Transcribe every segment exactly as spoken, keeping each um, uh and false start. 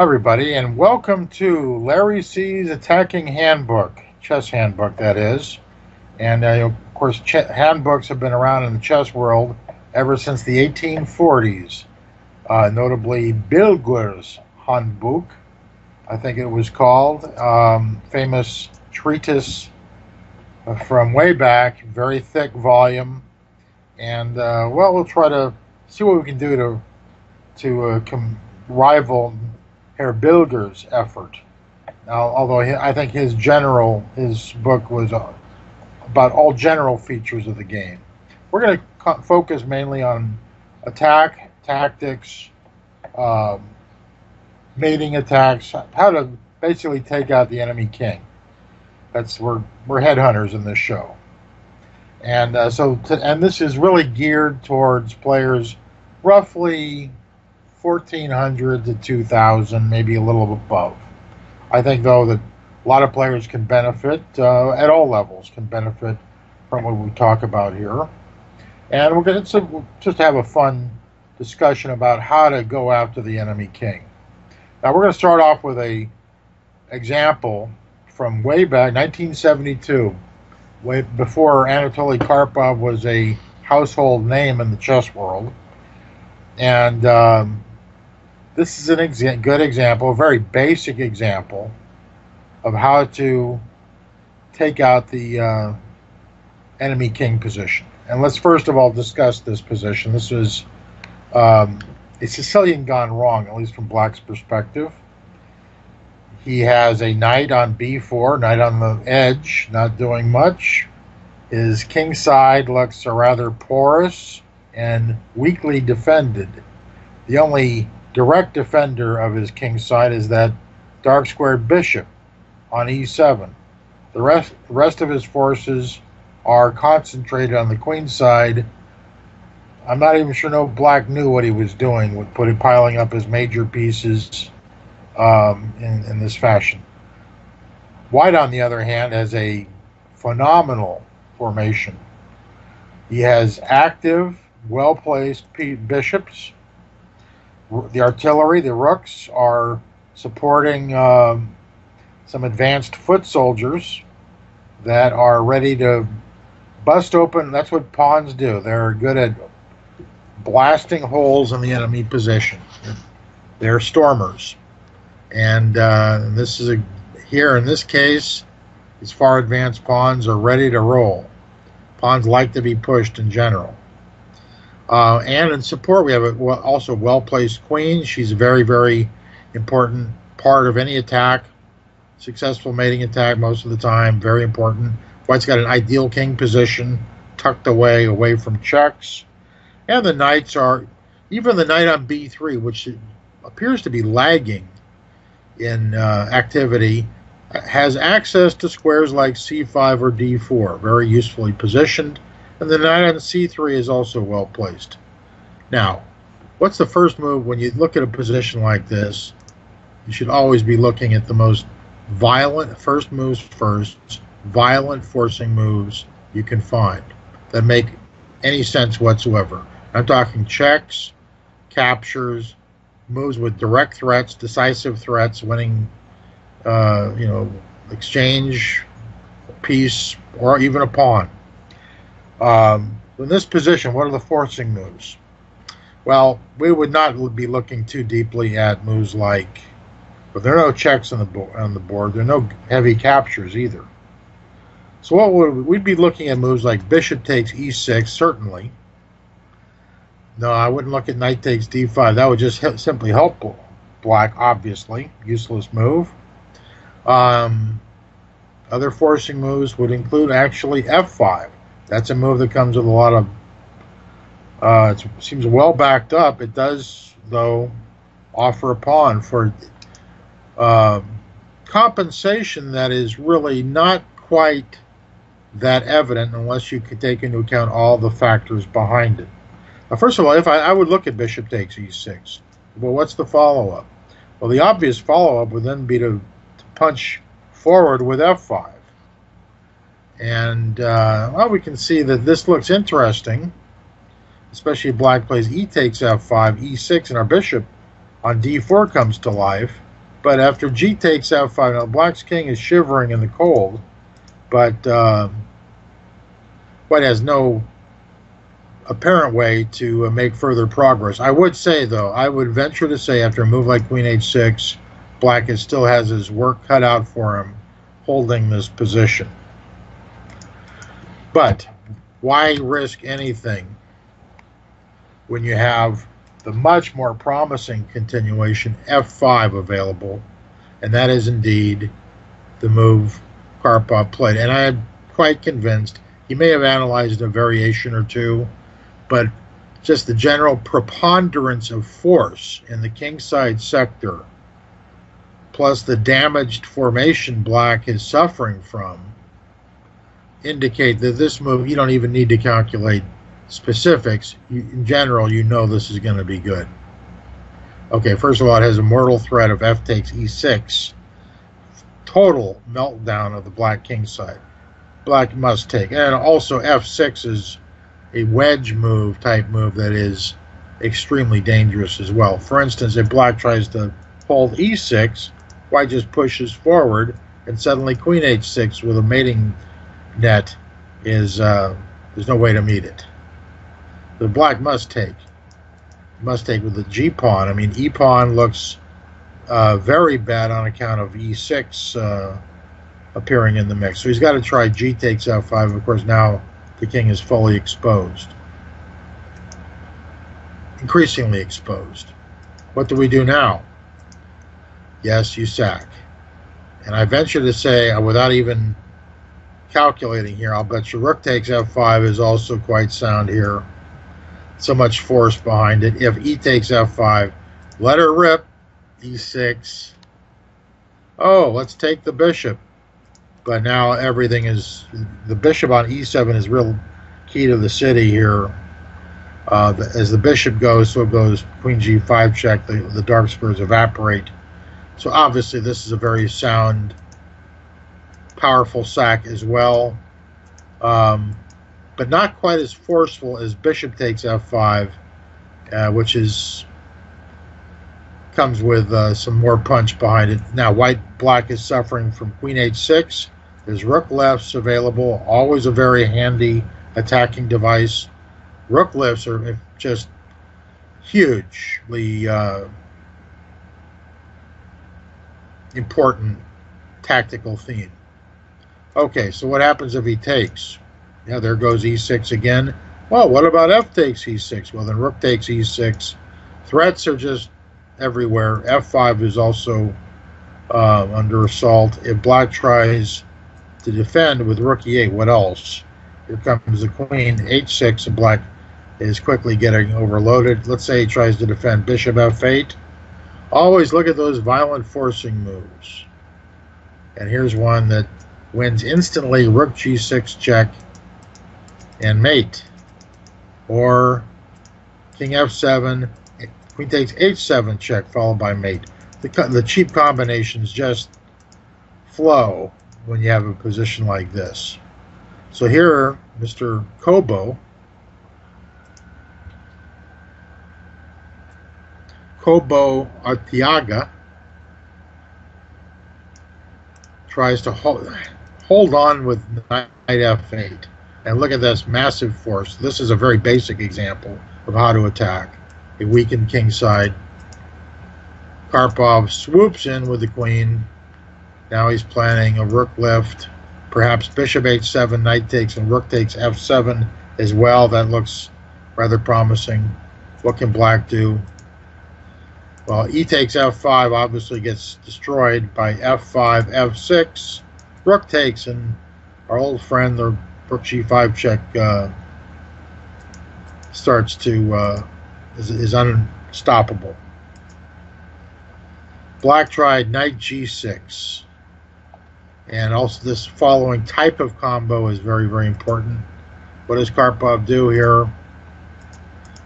Hi, everybody, and welcome to Larry C's Attacking Handbook, chess handbook, that is. And, uh, of course, ch handbooks have been around in the chess world ever since the eighteen forties, uh, notably Bilger's Handbuch, I think it was called, um, famous treatise from way back, very thick volume. And, uh, well, we'll try to see what we can do to, to uh, com rival Herr Bilger's effort. Now, although he, I think his general, his book was uh, about all general features of the game. We're going to focus mainly on attack, tactics, uh, mating attacks, how to basically take out the enemy king. That's we're we're headhunters in this show, and uh, so to, and this is really geared towards players roughly fourteen hundred to two thousand, maybe a little above. I think, though, that a lot of players can benefit, uh, at all levels, can benefit from what we talk about here. And we're going to just have a fun discussion about how to go after the enemy king. Now, we're going to start off with a example from way back, nineteen seventy-two, way before Anatoly Karpov was a household name in the chess world. And um, this is an exa good example, a very basic example of how to take out the uh, enemy king position. And let's first of all discuss this position. This is um, a Sicilian gone wrong, at least from Black's perspective. He has a knight on b four, knight on the edge, not doing much. His king side looks rather porous and weakly defended. The only direct defender of his king's side is that dark squared bishop on e seven. The rest, the rest of his forces are concentrated on the queen's side. I'm not even sure no Black knew what he was doing with putting piling up his major pieces um, in, in this fashion. White, on the other hand, has a phenomenal formation. He has active, well-placed bishops. The artillery, the rooks, are supporting um, some advanced foot soldiers that are ready to bust open. That's what pawns do. They're good at blasting holes in the enemy position. They're stormers. And uh, this is a, here in this case, these far advanced pawns are ready to roll. Pawns like to be pushed in general. Uh, and in support, we have a, also well-placed queen. She's a very, very important part of any attack. Successful mating attack most of the time, very important. White's got an ideal king position, tucked away, away from checks. And the knights are, even the knight on b three, which appears to be lagging in uh, activity, has access to squares like c five or d four, very usefully positioned. And the knight on c three is also well placed. Now, what's the first move when you look at a position like this? You should always be looking at the most violent, first moves first, violent forcing moves you can find that make any sense whatsoever. I'm talking checks, captures, moves with direct threats, decisive threats, winning, uh, you know, exchange, piece, or even a pawn. Um, in this position, what are the forcing moves? Well, we would not be looking too deeply at moves like, but there are no checks on the board, on the board. There are no heavy captures either. So what would we'd be looking at moves like bishop takes e six, certainly. No, I wouldn't look at knight takes d five. That would just simply help Black, obviously. Useless move. Um, other forcing moves would include actually f five. That's a move that comes with a lot of, uh, it seems well backed up. It does, though, offer a pawn for uh, compensation that is really not quite that evident unless you could take into account all the factors behind it. Now, first of all, if I, I would look at bishop takes e six. Well, what's the follow-up? Well, the obvious follow-up would then be to, to punch forward with f five. And, uh, well, we can see that this looks interesting, especially if Black plays e takes f five, e six, and our bishop on d four comes to life. But after G takes out five, now Black's king is shivering in the cold, but uh, White has no apparent way to uh, make further progress. I would say, though, I would venture to say after a move like queen h six, Black is, still has his work cut out for him holding this position. But why risk anything when you have the much more promising continuation f five available, and that is indeed the move Karpov played. And I am quite convinced he may have analyzed a variation or two, but just the general preponderance of force in the kingside sector, plus the damaged formation Black is suffering from, indicate that this move, you don't even need to calculate specifics. You, in general, you know this is going to be good. Okay, first of all, it has a mortal threat of f takes e six. Total meltdown of the Black king side. Black must take. And also f six is a wedge move type move that is extremely dangerous as well. For instance, if Black tries to hold e six, White just pushes forward, and suddenly queen h six with a mating net is, uh, there's no way to meet it. The Black must take. Must take with the g-pawn. I mean, e-pawn looks uh, very bad on account of e six uh, appearing in the mix. So he's got to try g takes f five. Of course, now the king is fully exposed. Increasingly exposed. What do we do now? Yes, you sack. And I venture to say, uh, without even calculating here, I'll bet your rook takes f five is also quite sound here. So much force behind it. If e takes f five, let her rip, e six. Oh, let's take the bishop. But now everything is, the bishop on e seven is real key to the city here. Uh, the, as the bishop goes, so goes queen g five check, the, the dark squares evaporate. So obviously this is a very sound, powerful sack as well. Um, but not quite as forceful as bishop takes f five, uh, which is comes with uh, some more punch behind it. Now, white Black is suffering from queen h six. There's rook lifts available, always a very handy attacking device. Rook lifts are just hugely uh, important tactical theme. Okay, so what happens if he takes? Yeah, there goes e six again. Well, what about f takes e six? Well, then rook takes e six. Threats are just everywhere. f five is also uh, under assault. If Black tries to defend with rook e eight, what else? Here comes the queen, h six, and Black is quickly getting overloaded. Let's say he tries to defend bishop f eight. Always look at those violent forcing moves. And here's one that wins instantly. Rook g six check and mate, or king f seven, queen takes h seven check followed by mate. The, the cheap combinations just flow when you have a position like this. So here, Mister Kobo, Kobo Arteaga tries to hold, hold on with knight f eight. And look at this massive force. This is a very basic example of how to attack a weakened kingside. Karpov swoops in with the queen. Now he's planning a rook lift. Perhaps bishop h seven, knight takes, and rook takes f seven as well. That looks rather promising. What can Black do? Well, e takes f five obviously gets destroyed by f five, f six. Rook takes, and our old friend, the rook g five check uh, starts to uh, is, is unstoppable. Black tried knight g six, and also this following type of combo is very very important. What does Karpov do here?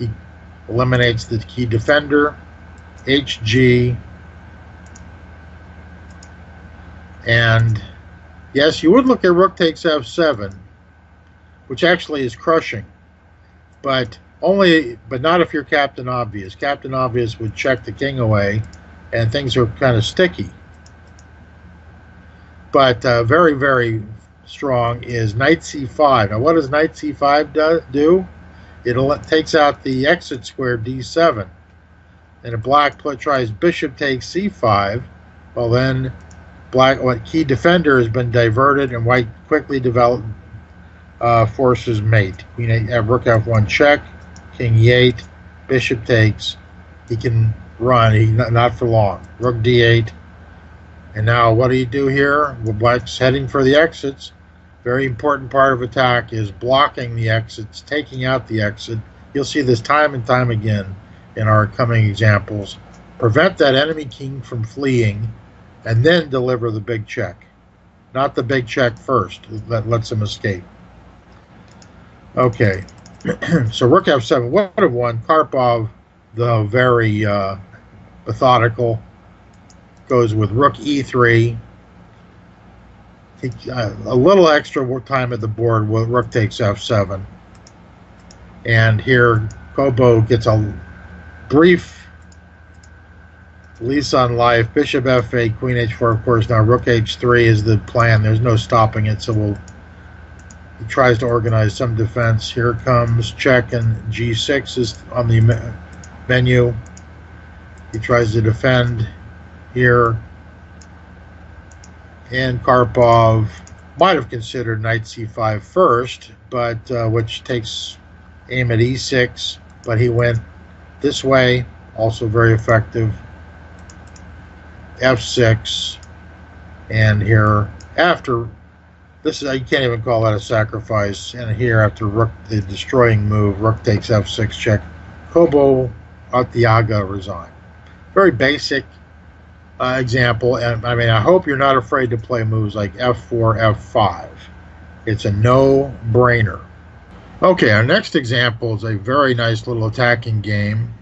He eliminates the key defender, hg, and yes, you would look at rook takes f seven, which actually is crushing, but only, but not if you're Captain Obvious. Captain Obvious would check the king away, and things are kind of sticky. But uh, very, very strong is knight c five. Now, what does knight c five do? do? It'll, it takes out the exit square d seven. And if black tries bishop takes c five, well then black what key defender has been diverted, and white quickly develop uh, forces mate. Queen a, rook f one check, king e eight, bishop takes. He can run. He not for long. Rook d eight. And now what do you do here? Well, black's heading for the exits. Very important part of attack is blocking the exits, taking out the exit. You'll see this time and time again in our coming examples. Prevent that enemy king from fleeing, and then deliver the big check. Not the big check first. That lets him escape. Okay. So rook f seven would have won. Karpov, though very uh, methodical, goes with rook e three. He, uh, a little extra time at the board with rook takes f seven. And here Kobo gets a brief lease on life. Bishop f eight, queen h four, of course. Now rook h three is the plan. There's no stopping it, so we'll, he tries to organize some defense. Here comes check, and g six is on the me menu. He tries to defend here, and Karpov might have considered knight c five first, but uh, which takes aim at e six, but he went this way, also very effective. f six, and here after this is, I can't even call that a sacrifice, and here after rook, the destroying move, rook takes f six check, Kobo Arteaga resigned. Very basic Uh, example, and I mean, I hope you're not afraid to play moves like f four, f five. It's a no-brainer. Okay, our next example is a very nice little attacking game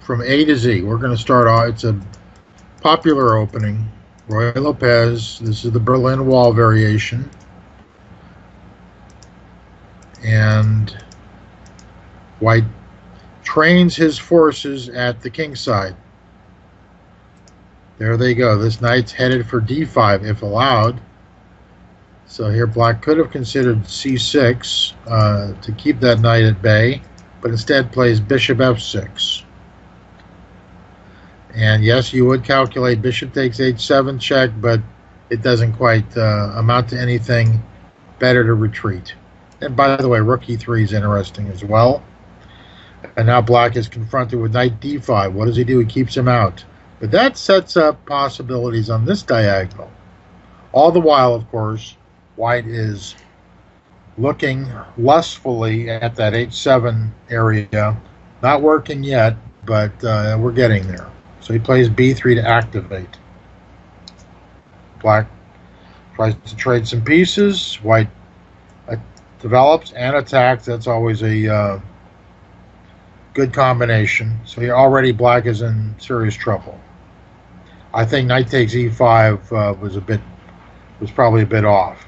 from A to Z. We're going to start off, it's a popular opening, Roy Lopez. This is the Berlin Wall variation. And white trains his forces at the king side. There they go. This knight's headed for d five if allowed. So here black could have considered c six uh, to keep that knight at bay, but instead plays bishop f six. And yes, you would calculate bishop takes h seven check, but it doesn't quite uh, amount to anything. Better to retreat. And by the way, rook e three is interesting as well. And now black is confronted with knight d five. What does he do? He keeps him out. But that sets up possibilities on this diagonal. All the while, of course, white is looking lustfully at that h seven area. Not working yet, but uh, we're getting there. So he plays b three to activate. Black tries to trade some pieces. White uh, develops and attacks. That's always a uh, good combination. So you're already black is in serious trouble. I think knight takes e five uh, was a bit, was probably a bit off.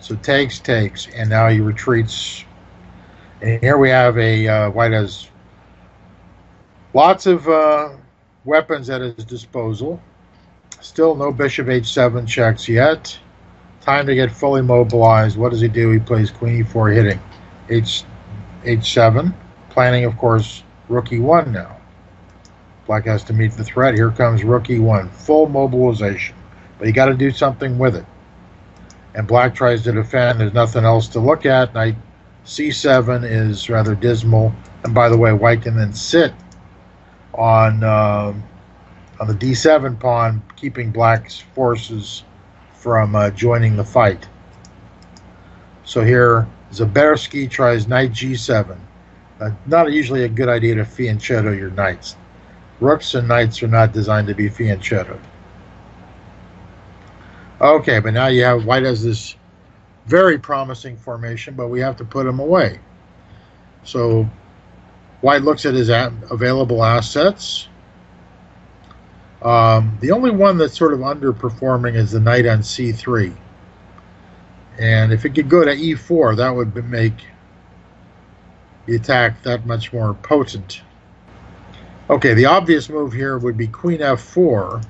So takes, takes, and now he retreats. And here we have a, uh, white has lots of uh, weapons at his disposal. Still no bishop h seven checks yet. Time to get fully mobilized. What does he do? He plays queen e four hitting h, h seven. Planning, of course, rook e one now. Black has to meet the threat. Here comes rook e one. Full mobilization. But you got to do something with it. And black tries to defend. There's nothing else to look at. Knight c seven is rather dismal. And by the way, white can then sit on, uh, on the d seven pawn, keeping black's forces from uh, joining the fight. So here, Zaberski tries knight g seven. Uh, not usually a good idea to fianchetto your knights. Rooks and knights are not designed to be fianchettoed. Okay, but now you have white has this very promising formation, but we have to put him away. So white looks at his available assets. Um, the only one that's sort of underperforming is the knight on c three. And if it could go to e four, that would make the attack that much more potent. Okay, the obvious move here would be queen f four,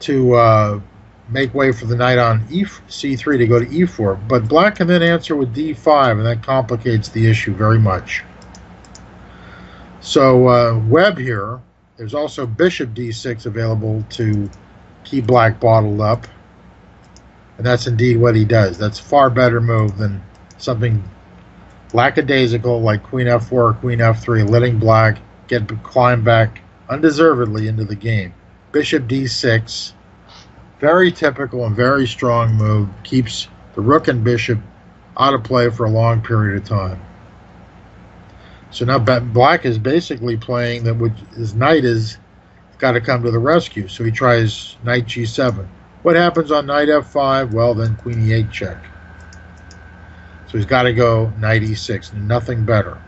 to uh, make way for the knight on c three to go to e four, but black can then answer with d five, and that complicates the issue very much. So uh, Webb here, there's also bishop d six available to keep black bottled up, and that's indeed what he does. That's a far better move than something lackadaisical like queen f four or queen f three, letting black get climb back undeservedly into the game. Bishop d six, very typical and very strong move, keeps the rook and bishop out of play for a long period of time. So now black is basically playing that what his knight is got to come to the rescue, so he tries knight g seven. What happens on knight f five? Well, then queen e eight check. So he's got to go knight e six, nothing better.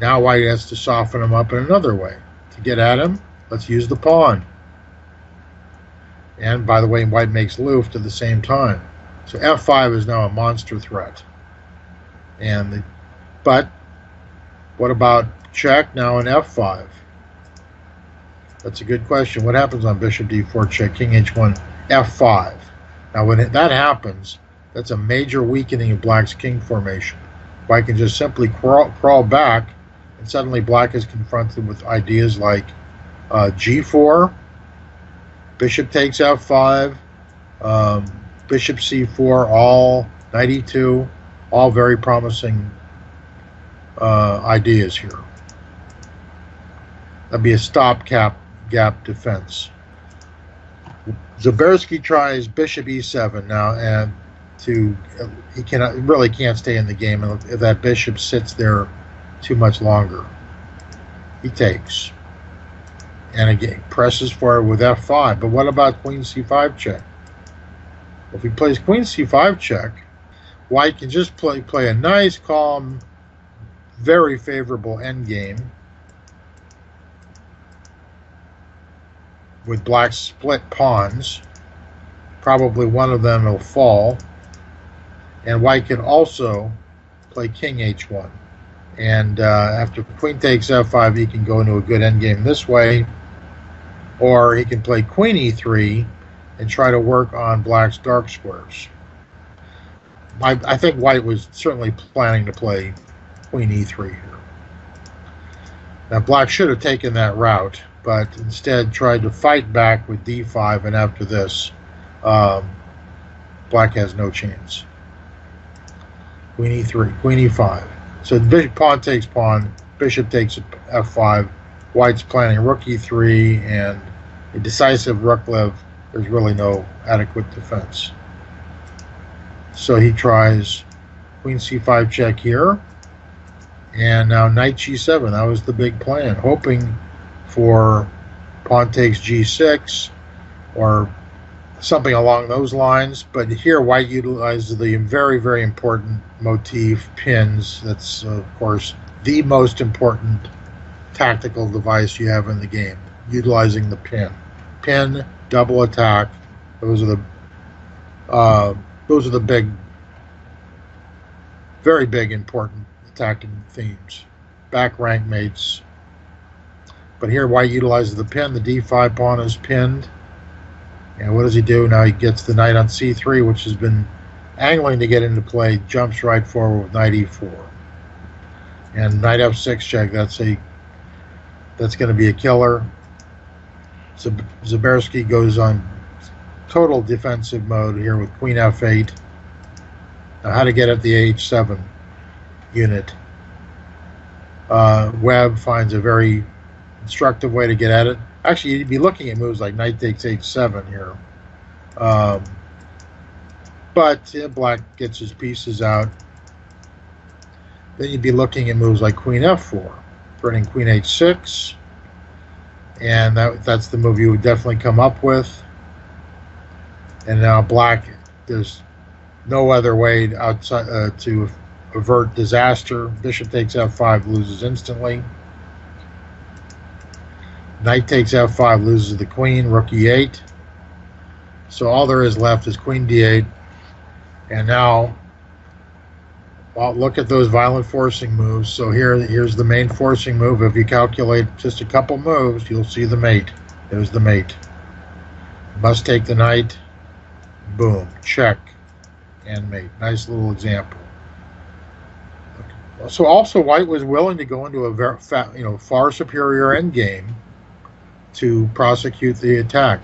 Now white has to soften him up in another way. To get at him, let's use the pawn. And by the way, white makes loof at the same time. So f five is now a monster threat. And the, but what about check now in f five? That's a good question. What happens on bishop d four check, king h one, f five? Now when it, that happens, that's a major weakening of black's king formation. White can just simply crawl, crawl back, and suddenly black is confronted with ideas like uh, g four, bishop takes f five, um, bishop c four, all knight e two, all very promising uh, ideas here. That'd be a stopgap gap defense. Zaberski tries bishop e seven now, and to he cannot really can't stay in the game if that bishop sits there too much longer. He takes, and again presses forward with f five. But what about queen c five check? Well, if he plays queen c five check, white can just play play a nice, calm, very favorable endgame with black's split pawns. Probably one of them will fall, and white can also play king h one. And uh, after queen takes f five, he can go into a good endgame this way, or he can play queen e three and try to work on black's dark squares. I, I think white was certainly planning to play queen e three here. Now black should have taken that route, but instead tried to fight back with d five, and after this, um, black has no chance. Queen e three, queen e five. So bishop, pawn takes pawn, bishop takes f five, white's planning rook e three, and a decisive rook live. There's really no adequate defense. So he tries queen c five check here, and now knight g seven. That was the big plan, hoping for pawn takes g six or something along those lines. But here white utilizes the very, very important motif, pins. That's, of course, the most important tactical device you have in the game, utilizing the pin. Pin, double attack, those are the, uh, those are the big, very big, important attacking themes. Back rank mates. But here white utilizes the pin. The d five pawn is pinned. And what does he do? Now he gets the knight on c three, which has been angling to get into play, jumps right forward with knight e four. And knight f six check, that's a that's going to be a killer. Zaberski goes on total defensive mode here with queen f eight. Now how to get at the h seven unit. Uh, Webb finds a very instructive way to get at it. Actually, you'd be looking at moves like knight takes h seven here. Um, but yeah, black gets his pieces out. Then you'd be looking at moves like queen f four, threatening queen h six. And that, that's the move you would definitely come up with. And now black, there's no other way outside uh, to avert disaster. Bishop takes f five, loses instantly. Knight takes f five, loses the queen, rook e eight. So all there is left is queen d eight. And now, well, look at those violent forcing moves. So here, here's the main forcing move. If you calculate just a couple moves, you'll see the mate. There's the mate. Must take the knight. Boom. Check. And mate. Nice little example. So also White was willing to go into a very, you know, far superior endgame to prosecute the attack.